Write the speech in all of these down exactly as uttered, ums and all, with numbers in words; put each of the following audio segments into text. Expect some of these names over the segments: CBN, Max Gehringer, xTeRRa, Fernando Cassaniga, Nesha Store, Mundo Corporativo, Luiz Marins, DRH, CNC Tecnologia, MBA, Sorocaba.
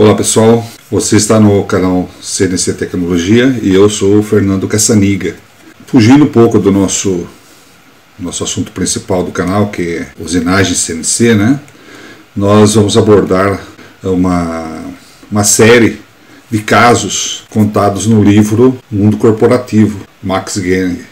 Olá pessoal, você está no canal C N C Tecnologia e eu sou o Fernando Cassaniga. Fugindo um pouco do nosso, nosso assunto principal do canal, que é usinagem C N C, né? Nós vamos abordar uma, uma série de casos contados no livro Mundo Corporativo, Max Gehringer.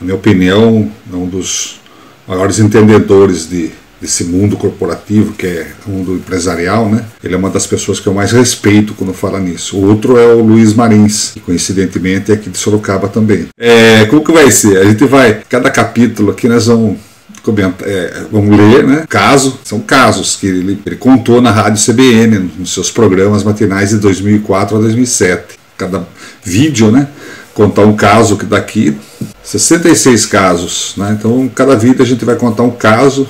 Na minha opinião, é um dos maiores entendedores de desse mundo corporativo, que é o mundo empresarial, né? Ele é uma das pessoas que eu mais respeito quando fala nisso. O outro é o Luiz Marins, que coincidentemente é aqui de Sorocaba também. É, como que vai ser? A gente vai, cada capítulo aqui nós vamos comentar, é, vamos ler, né? Caso, são casos que ele, ele contou na rádio C B N, nos seus programas matinais de dois mil e quatro a dois mil e sete. Cada vídeo, né? Contar um caso que daqui, sessenta e seis casos, né? Então, cada vídeo a gente vai contar um caso.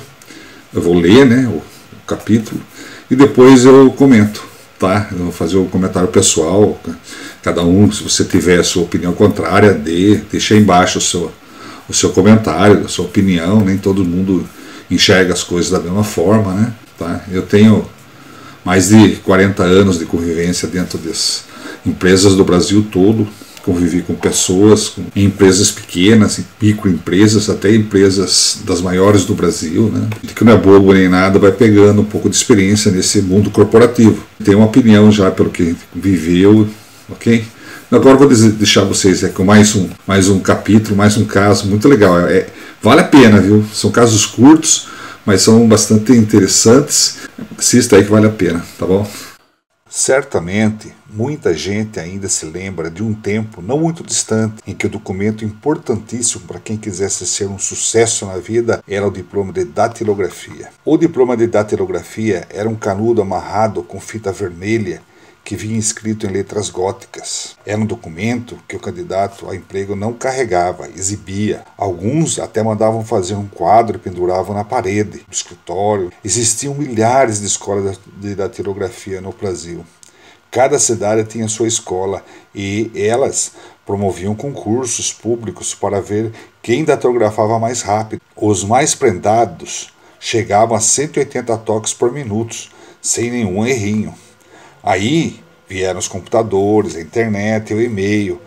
Eu vou ler, né, o, o capítulo e depois eu comento, tá? Eu vou fazer um comentário pessoal. Cada um, se você tiver a sua opinião contrária, dê, deixa aí embaixo o seu, o seu comentário, a sua opinião. Nem todo mundo enxerga as coisas da mesma forma, né? Tá? Eu tenho mais de quarenta anos de convivência dentro das empresas do Brasil todo. Convivi com pessoas, com empresas pequenas, microempresas, até empresas das maiores do Brasil, né? Que não é bobo nem nada, vai pegando um pouco de experiência nesse mundo corporativo. Tem uma opinião já pelo que viveu, ok? Agora vou deixar vocês é, com mais um, mais um capítulo, mais um caso muito legal. É, vale a pena, viu? São casos curtos, mas são bastante interessantes. Assista aí que vale a pena, tá bom? Certamente, muita gente ainda se lembra de um tempo não muito distante em que o documento importantíssimo para quem quisesse ser um sucesso na vida era o diploma de datilografia. O diploma de datilografia era um canudo amarrado com fita vermelha que vinha escrito em letras góticas. Era um documento que o candidato a emprego não carregava, exibia. Alguns até mandavam fazer um quadro e penduravam na parede do escritório. Existiam milhares de escolas de datilografia no Brasil. Cada cidade tinha sua escola e elas promoviam concursos públicos para ver quem datilografava mais rápido. Os mais prendados chegavam a cento e oitenta toques por minuto, sem nenhum errinho. Aí vieram os computadores, a internet, o e-mail.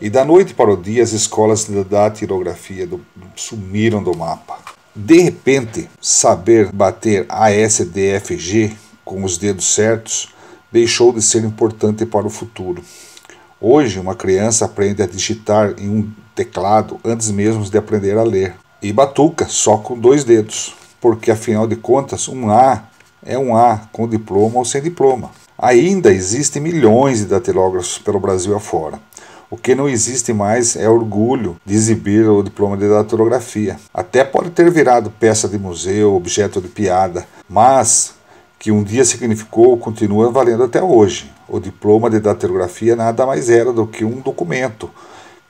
E da noite para o dia as escolas de datilografia do, sumiram do mapa. De repente, saber bater A S D F G com os dedos certos deixou de ser importante para o futuro. Hoje, uma criança aprende a digitar em um teclado antes mesmo de aprender a ler. E batuca só com dois dedos, porque afinal de contas um A é um A com diploma ou sem diploma. Ainda existem milhões de datilógrafos pelo Brasil afora. O que não existe mais é orgulho de exibir o diploma de datilografia. Até pode ter virado peça de museu, objeto de piada, mas que um dia significou, continua valendo até hoje. O diploma de datilografia nada mais era do que um documento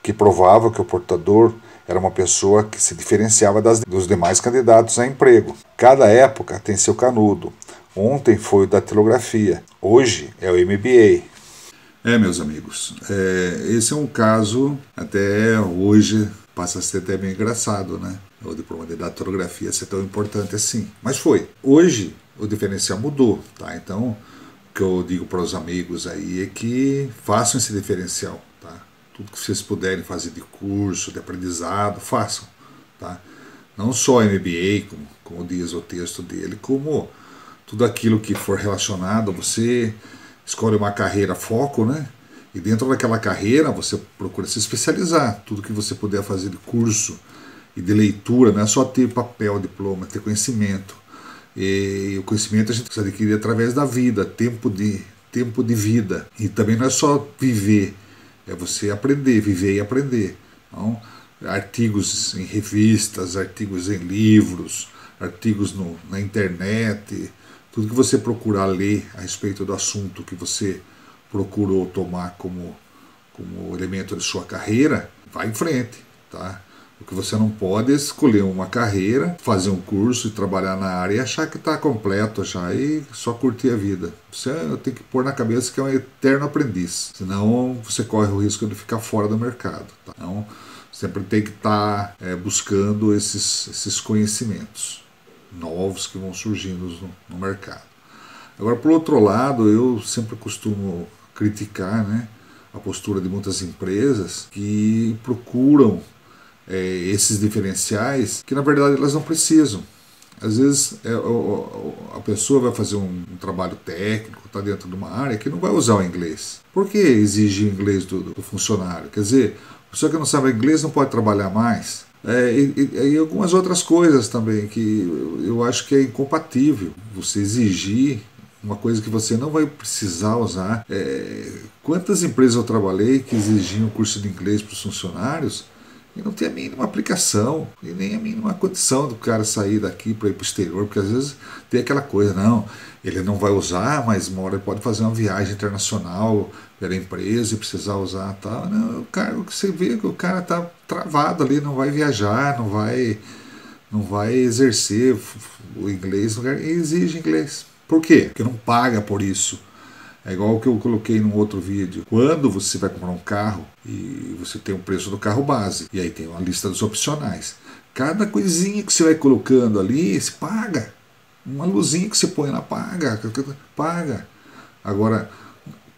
que provava que o portador era uma pessoa que se diferenciava das, dos demais candidatos a emprego. Cada época tem seu canudo. Ontem foi datilografia, hoje é o M B A. É, meus amigos, é, esse é um caso, até hoje, passa a ser até meio engraçado, né? O diploma de datilografia ser tão importante assim. Mas foi. Hoje, o diferencial mudou, tá? Então, o que eu digo para os amigos aí é que façam esse diferencial, tá? Tudo que vocês puderem fazer de curso, de aprendizado, façam, tá? Não só M B A, como, como diz o texto dele, como tudo aquilo que for relacionado, você escolhe uma carreira foco, né? E dentro daquela carreira você procura se especializar. Tudo que você puder fazer de curso e de leitura, não é só ter papel, diploma, ter conhecimento. E o conhecimento a gente precisa adquirir através da vida, tempo de, tempo de vida. E também não é só viver, é você aprender, viver e aprender. Então, artigos em revistas, artigos em livros, artigos no, na internet. Tudo que você procurar ler a respeito do assunto que você procurou tomar como, como elemento de sua carreira, vai em frente, tá? O que você não pode é escolher uma carreira, fazer um curso e trabalhar na área e achar que está completo já e só curtir a vida. Você tem que pôr na cabeça que é um eterno aprendiz, senão você corre o risco de ficar fora do mercado, tá? Então, sempre tem que estar tá, é, buscando esses, esses conhecimentos novos que vão surgindo no, no mercado. Agora, por outro lado, eu sempre costumo criticar, né, a postura de muitas empresas que procuram é, esses diferenciais que, na verdade, elas não precisam. Às vezes é, a pessoa vai fazer um, um trabalho técnico, está dentro de uma área que não vai usar o inglês. Por que exigir o inglês do, do funcionário? Quer dizer, a pessoa que não sabe inglês não pode trabalhar mais. É, e, e, e algumas outras coisas também que eu, eu acho que é incompatível você exigir uma coisa que você não vai precisar usar. É, quantas empresas eu trabalhei que exigiam curso de inglês para os funcionários e não tem a mínima aplicação e nem a mínima condição do cara sair daqui para ir para o exterior, porque às vezes tem aquela coisa, não, ele não vai usar, mas uma hora ele pode fazer uma viagem internacional pela empresa e precisar usar tal. Não, o cara, você vê que o cara está travado ali, não vai viajar, não vai, não vai exercer o inglês, e exige inglês. Por quê? Porque não paga por isso. É igual o que eu coloquei num outro vídeo. Quando você vai comprar um carro e você tem o preço do carro base, e aí tem uma lista dos opcionais. Cada coisinha que você vai colocando ali, você paga. Uma luzinha que você põe lá, paga, paga. Agora,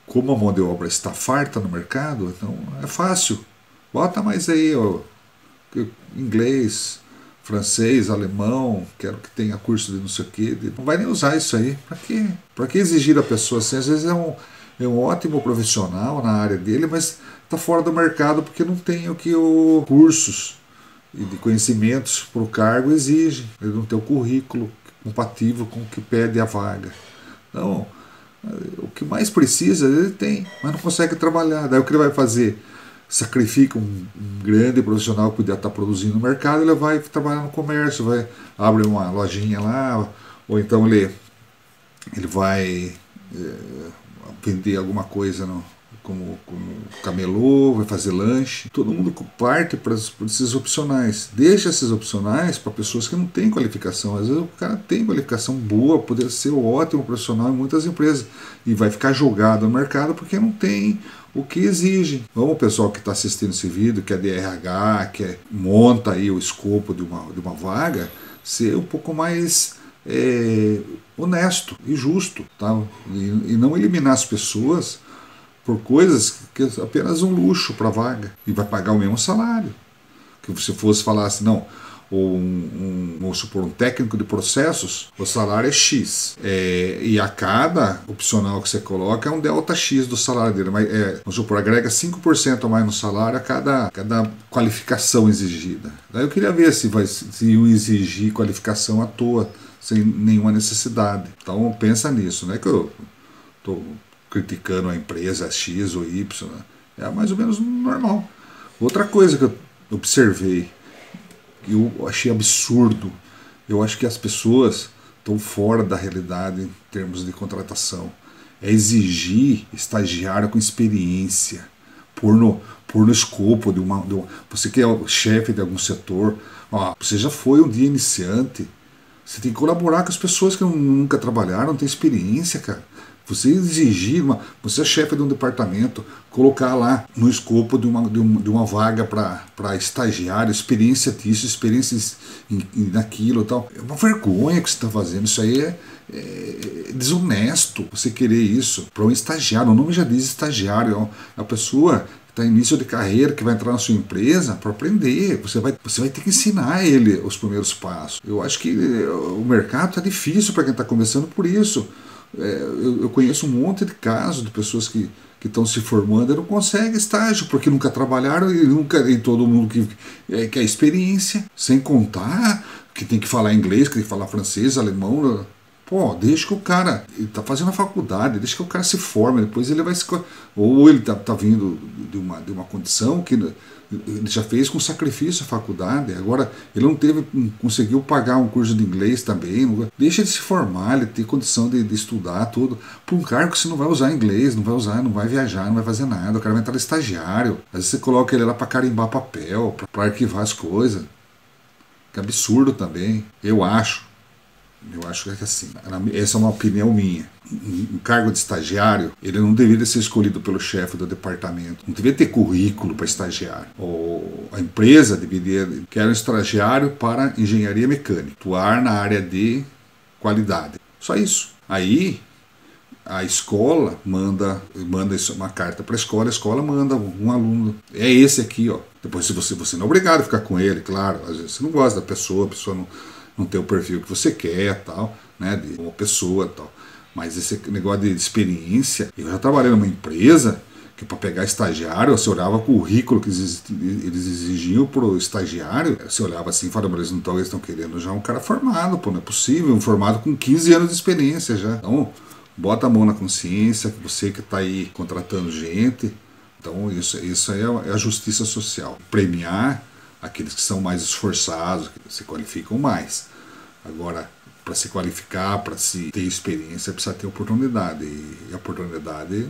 como a mão de obra está farta no mercado, então é fácil. Bota mais aí, ó, inglês, francês, alemão, quero que tenha curso de não sei o que, não vai nem usar isso aí. Para quê? Para que exigir a pessoa assim? Às vezes é um, é um ótimo profissional na área dele, mas está fora do mercado porque não tem o que os cursos e de conhecimentos para o cargo exigem. Ele não tem o currículo compatível com o que pede a vaga. Então, o que mais precisa ele tem, mas não consegue trabalhar. Daí o que ele vai fazer? Sacrifica um grande profissional que podia estar produzindo no mercado, ele vai trabalhar no comércio, vai abrir uma lojinha lá, ou então ele, ele vai é, vender alguma coisa no, como, como camelô, vai fazer lanche. Todo mundo parte para esses opcionais. Deixa esses opcionais para pessoas que não têm qualificação. Às vezes o cara tem qualificação boa, poderia ser um ótimo profissional em muitas empresas, e vai ficar jogado no mercado porque não tem o que exigem. Vamos, pessoal que está assistindo esse vídeo, que é D R H, que é, monta aí o escopo de uma, de uma vaga, ser um pouco mais é, honesto e justo, tá? E, e não eliminar as pessoas por coisas que é apenas um luxo para a vaga, e vai pagar o mesmo salário. Que se fosse falar assim, não, ou um, um, vamos supor, um técnico de processos, o salário é X, é, e a cada opcional que você coloca é um delta X do salário dele, mas é, vamos supor, agrega cinco por cento a mais no salário a cada, cada qualificação exigida. Daí eu queria ver se vai se eu exigir qualificação à toa, sem nenhuma necessidade. Então pensa nisso, não é que eu estou criticando a empresa a X ou Y, né? É mais ou menos normal. Outra coisa que eu observei, eu achei absurdo, eu acho que as pessoas estão fora da realidade em termos de contratação, é exigir estagiário com experiência, pôr no, pôr no escopo de uma, de uma... Você que é o chefe de algum setor, ó, você já foi um dia iniciante, você tem que colaborar com as pessoas que nunca trabalharam, não tem experiência, cara. Você exigir, uma, você é chefe de um departamento, colocar lá no escopo de uma, de uma, de uma vaga para estagiário, experiência disso, experiência em, em, naquilo e tal. É uma vergonha que você está fazendo, isso aí é, é desonesto você querer isso para um estagiário. O nome já diz estagiário, é a pessoa que está em início de carreira, que vai entrar na sua empresa para aprender. Você vai, você vai ter que ensinar ele os primeiros passos. Eu acho que o mercado está difícil para quem está começando por isso. É, eu, eu conheço um monte de casos de pessoas que estão se formando e não conseguem estágio, porque nunca trabalharam e nunca e todo mundo que é, quer experiência, sem contar que tem que falar inglês, que tem que falar francês, alemão. Pô, deixa que o cara está fazendo a faculdade, deixa que o cara se forme, depois ele vai se... Ou ele está tá vindo de uma, de uma condição que ele já fez com sacrifício a faculdade, agora ele não teve, não conseguiu pagar um curso de inglês também, não, deixa ele se formar, ele tem condição de, de estudar tudo, para um cargo que você não vai usar inglês, não vai usar, não vai viajar, não vai fazer nada, o cara vai entrar estagiário, às vezes você coloca ele lá para carimbar papel, para arquivar as coisas, que absurdo também, eu acho. Eu acho que é assim, essa é uma opinião minha. Um cargo de estagiário, ele não deveria ser escolhido pelo chefe do departamento. Não deveria ter currículo para estagiário. Ou a empresa deveria, quer um estagiário para engenharia mecânica, atuar na área de qualidade. Só isso. Aí a escola manda, manda uma carta para a escola, a escola manda um aluno, é esse aqui, ó. Depois se você, você não é obrigado a ficar com ele, claro, às vezes você não gosta da pessoa, a pessoa não, não tem o perfil que você quer, tal, né, de uma pessoa, tal. Mas esse negócio de experiência, eu já trabalhei numa empresa que para pegar estagiário, você olhava o currículo que eles exigiam para o estagiário, você olhava assim e falava, mas então eles estão querendo já um cara formado, pô, não é possível, um formado com quinze anos de experiência já. Então, bota a mão na consciência, você que está aí contratando gente, então isso, isso aí é a justiça social. Premiar aqueles que são mais esforçados, que se qualificam mais. Agora, para se qualificar, para se ter experiência, precisa ter oportunidade, e a oportunidade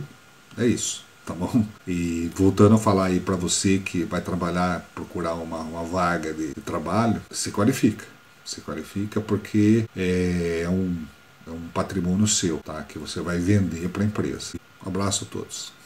é isso, tá bom? E voltando a falar aí para você que vai trabalhar, procurar uma, uma vaga de trabalho, se qualifica, se qualifica porque é um, é um patrimônio seu, tá? Que você vai vender para a empresa. Um abraço a todos.